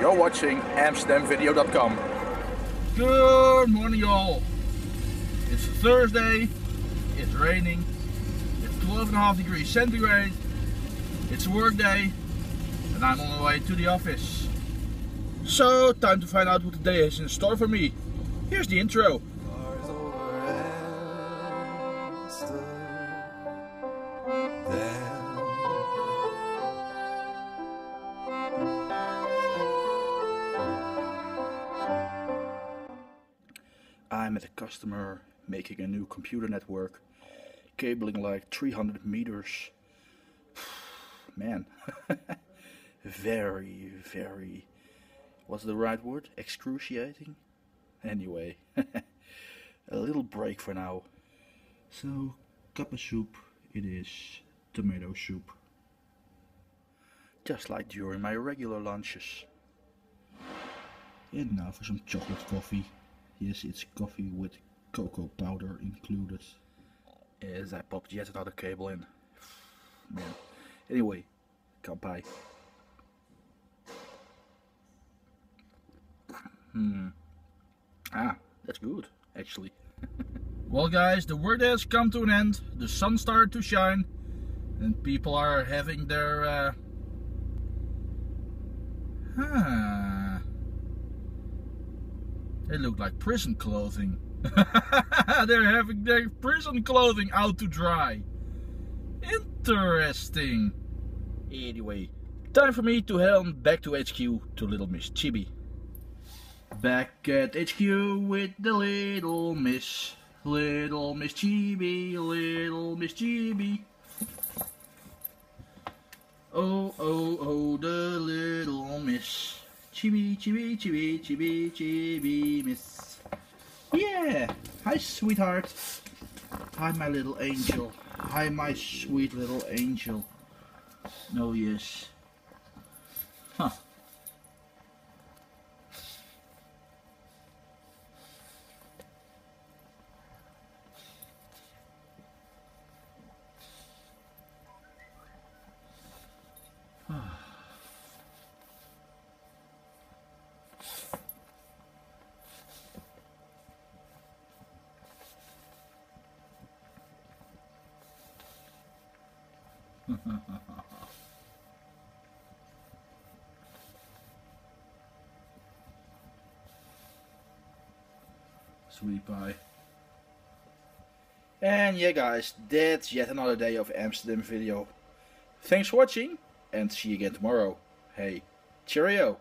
You're watching AmsterdamVideo.com. Good morning, y'all. It's Thursday. It's raining. It's 12.5 degrees centigrade. It's a work day, and I'm on the way to the office. So, time to find out what the day is in store for me. Here's the intro. I'm at a customer making a new computer network, cabling like 300 meters. Man, very, what's the right word? Excruciating? Anyway, a little break for now. So, cup of soup, it is tomato soup. Just like during my regular lunches. And now for some chocolate coffee. Yes, it's coffee with cocoa powder included. Yes, I popped yet another cable in. Man. Anyway, kanpai. Ah, that's good, actually. Well, guys, the workday has come to an end. The sun started to shine, and people are having their They look like prison clothing. They're having their prison clothing out to dry. Interesting. Anyway, time for me to head on back to HQ to Little Miss Chibi. Back at HQ with the Little Miss Chibi, Little Miss Chibi. Oh, oh, oh, the Little Miss. Chibi, chibi, chibi, chibi, chibi, miss. Yeah! Hi, sweetheart. Hi, my little angel. Hi, my sweet little angel. No, yes. Huh. Sweet pie. And yeah, guys, that's yet another day of Amsterdam Video. Thanks for watching, and see you again tomorrow. Hey, cheerio!